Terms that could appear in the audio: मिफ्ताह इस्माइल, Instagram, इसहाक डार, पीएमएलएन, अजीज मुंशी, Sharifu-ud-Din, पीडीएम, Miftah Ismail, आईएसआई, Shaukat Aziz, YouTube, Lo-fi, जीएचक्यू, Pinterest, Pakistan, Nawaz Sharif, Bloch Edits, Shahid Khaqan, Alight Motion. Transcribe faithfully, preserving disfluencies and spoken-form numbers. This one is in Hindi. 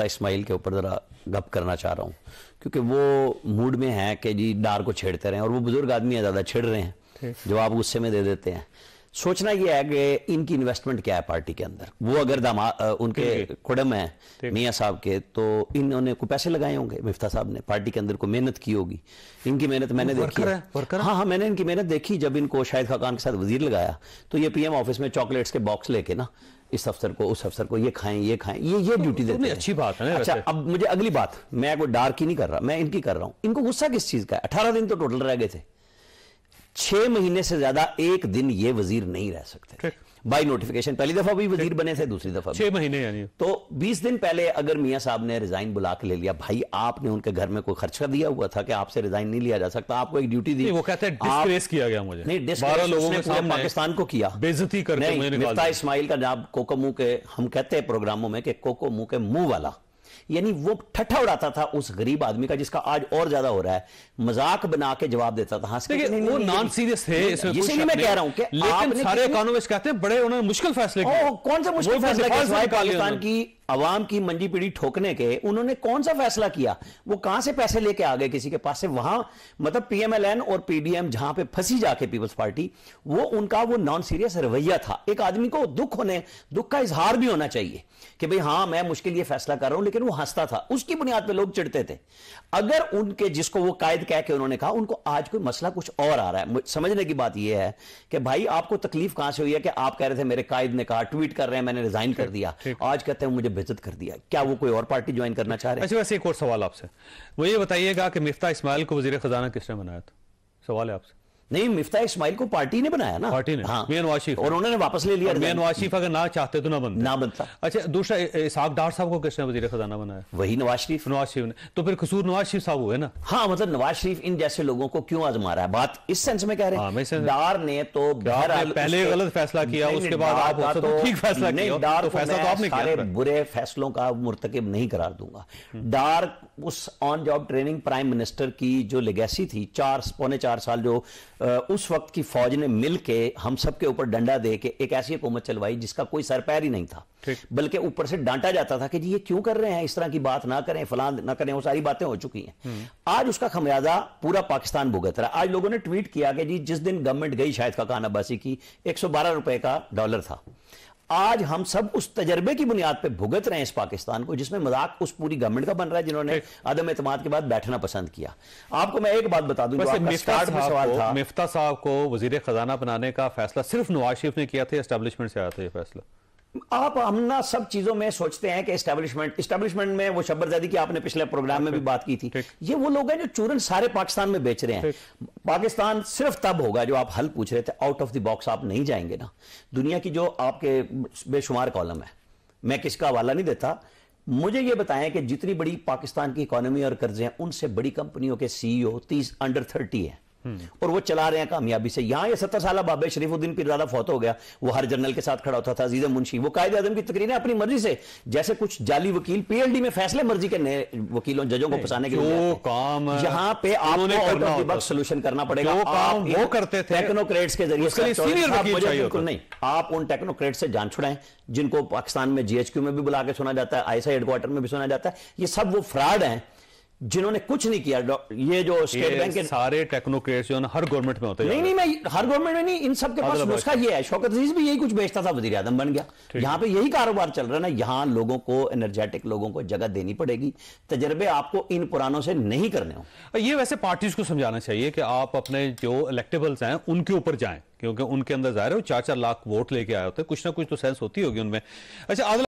मिफ्ताह इस्माइल के ऊपर ज़रा गप करना चाह रहा हूँ, क्योंकि वो मूड में है कि जी डार को छेड़ते रहें, और वो बुजुर्ग आदमी है, ज़्यादा छेड़ रहे हैं, जवाब गुस्से में दे देते हैं। सोचना यह है कि इनकी इन्वेस्टमेंट क्या है पार्टी के अंदर। वो अगर दामा उनके कुड़म हैं मियाँ साहब के, तो इन्होंने को पैसे लगाए होंगे मिफ्ता साहब ने, पार्टी के अंदर को मेहनत की होगी। इनकी मेहनत मैंने देखी है, है। हाँ हाँ मैंने इनकी मेहनत देखी। जब इनको शाहिद खाकान के साथ वजीर लगाया तो ये पीएम ऑफिस में चॉकलेट्स के बॉक्स लेके ना इस अफसर को उस अफसर को ये खाएं ये खाएं ये ये ड्यूटी देते हैं। अच्छी बात है। अच्छा, अब मुझे अगली बात, मैं कोई डार की नहीं कर रहा, मैं इनकी कर रहा हूँ। इनको गुस्सा किस चीज़ का है? अठारह दिन तो टोटल रह गए थे, छह महीने से ज्यादा एक दिन ये वजीर नहीं रह सकते। बाई नोटिफिकेशन पहली दफा भी वजीर बने थे, दूसरी दफा छह महीने यानी तो बीस दिन पहले अगर मियाँ साहब ने रिजाइन बुला के ले लिया, भाई आपने उनके घर में कोई खर्चा दिया हुआ था कि आपसे रिजाइन नहीं लिया जा सकता, आपको एक ड्यूटी दी। वो कहते हैं डिस्प्लेस किया गया मुझे, नहीं डिस्प्लेस लोगों ने पूरे पाकिस्तान को किया, बेइज्जती करके मुझे निकाल दिया। इस्माइल का जनाब कोको मुंह के, हम कहते हैं प्रोग्रामों में कि कोको मुंह के मुंह वाला, यानी वो ठट्ठा उड़ाता था उस गरीब आदमी का जिसका आज और ज्यादा हो रहा है, मजाक बना के जवाब देता था। हाँ, वो नॉन सीरियस थे, इसलिए मैं कह रहा हूं कि लेकिन सारे इकोनॉमिस्ट कहते हैं बड़े उन्होंने मुश्किल फैसले किए। कौन सा मुश्किल फैसला किया? पाकिस्तान की आवाम की मंजी पीढ़ी ठोकने के उन्होंने कौन सा फैसला किया? वो कहां से पैसे लेके आ गए किसी के पास से? वहां मतलब पीएमएलएन और पीडीएम जहां पे फंसी जाके पीपल्स पार्टी, वो उनका वो नॉन सीरियस रवैया था। एक आदमी को दुख होने दुख का इजहार भी होना चाहिए कि भाई हाँ मैं मुश्किल ये फैसला कर रहा हूं, लेकिन वो हंसता था, उसकी बुनियाद पर लोग चिढ़ते थे। अगर उनके जिसको वो कायद कह के उन्होंने कहा, उनको आज कोई मसला कुछ और आ रहा है। समझने की बात यह है कि भाई आपको तकलीफ कहां से हुई है कि आप कह रहे थे मेरे कायद ने कहा, ट्वीट कर रहे हैं मैंने रिजाइन कर दिया, आज कहते हैं मुझे बेइज्जत कर दिया। क्या वो कोई और पार्टी ज्वाइन करना चाह रहे हैं? अच्छा, वैसे एक और सवाल आपसे, वो ये बताइएगा कि मिफ्ताह इस्माइल को वजीर खजाना किसने बनाया था? सवाल है आपसे। नहीं, मिफ्ताह इस्माइल को पार्टी ने बनाया ना, पार्टी ने। हाँ। मियां नवाज शरीफ, और उन्होंने वापस ले लिया। मियां नवाज शरीफ अगर ना चाहते तो ना बनते, ना बनता। अच्छा, दूसरा इसहाक डार साहब को किसने वजीर खजाना बनाया? वही नवाज शरीफ। नवाज शरीफ ने, तो फिर कसूर नवाज शरीफ साहब हुए ना। हाँ, मतलब नवाज शरीफ इन जैसे लोगों को क्यों आजमा रहा है, बात इस सेंस में कह रहे हैं। डार ने तो पहले गलत फैसला किया, उसके बाद आप ठीक फैसला किया। डार फैसला तो आपने किया, सारे बुरे फैसलों का मुर्तकिब नहीं करार दूंगा। डार उस on job training prime minister की जो लेगेसी थी, चार पौने चार साल जो उस वक्त की फौज ने मिलके हम सब के ऊपर डंडा दे के एक ऐसी हुकूमत चलवाई जिसका कोई सर पैर ही नहीं था, बल्कि ऊपर से डांटा जाता था कि जी ये क्यों कर रहे हैं, इस तरह की बात ना करें, फलान ना करें, वो सारी बातें हो चुकी हैं। आज उसका खमियाजा पूरा पाकिस्तान भुगत रहा। आज लोगों ने ट्वीट किया कि जी जिस दिन गवर्नमेंट गई शाहिद खाकान अब्बासी की एक सौ बारह रुपए का डॉलर था। आज हम सब उस तजर्बे की बुनियाद पे भुगत रहे हैं इस पाकिस्तान को, जिसमें मजाक उस पूरी गवर्नमेंट का बन रहा है जिन्होंने आदम एतमाद के बाद बैठना पसंद किया। आपको मैं एक बात बता दूं, मिफ्ताह साहब को वजीर खजाना बनाने का फैसला सिर्फ नवाज शरीफ ने किया था, एस्टेब्लिशमेंट से आया था ये फैसला? आप हम ना सब चीजों में सोचते हैं कि एस्टेब्लिशमेंट एस्टेब्लिशमेंट में वो शब्बरजदी की आपने पिछले प्रोग्राम में भी बात की थी। ये वो लोग हैं जो चूरन सारे पाकिस्तान में बेच रहे हैं। पाकिस्तान सिर्फ तब होगा, जो आप हल पूछ रहे थे, आउट ऑफ द बॉक्स आप नहीं जाएंगे ना। दुनिया की जो आपके बेशुमार कॉलम है, मैं किसका हवाला नहीं देता, मुझे ये बताएं कि जितनी बड़ी पाकिस्तान की इकोनॉमी और कर्जे हैं, उनसे बड़ी कंपनियों के सीईओ तीस अंडर थर्टी है और वो चला रहे हैं कामयाबी से। यहाँ ये सत्तर साल बाबे शरीफुद्दीन पीरज़ादा फौत हो गया, वो हर जर्नल के साथ खड़ा होता था, अजीज मुंशी, वो कायदे आजम की तकरीरें अपनी मर्जी से, जैसे कुछ जाली वकील पीएलडी में फैसले मर्जी के नए वकीलों जजों को फंसाने के लिए काम। यहाँ पे आपको सोल्यूशन करना पड़ेगा, वो करते थे टेक्नोक्रेट्स के जरिए। नहीं, आप उन टेक्नोक्रेट से जान छुड़ाएं जिनको पाकिस्तान में जीएचक्यू में भी बुला के सुना जाता है, आईएसआई हेडक्वार्टर में भी सुना जाता है। ये सब वो फ्रॉड हैं जिन्होंने कुछ नहीं किया। ये जो स्टेट बैंक के सारे टेक्नोक्रेट्स जो हर गवर्नमेंट में होते हैं, नहीं नहीं मैं हर गवर्नमेंट में नहीं, इन सबके पास नुस्खा ये है। शौकत अजीज भी यही कुछ बेचता था, वजीर आजम बन गया। यहाँ पे यही कारोबार चल रहा है ना। यहाँ लोगों को, एनर्जेटिक लोगों को जगह देनी पड़ेगी, तजर्बे आपको इन पुरानों से नहीं करने हो। ये वैसे पार्टीज को समझाना चाहिए कि आप अपने जो इलेक्टेबल्स हैं उनके ऊपर जाएं, क्योंकि उनके अंदर जाहिर है चार चार लाख वोट लेके आए होते हैं, कुछ ना कुछ तो सेंस होती होगी उनमें। अच्छा,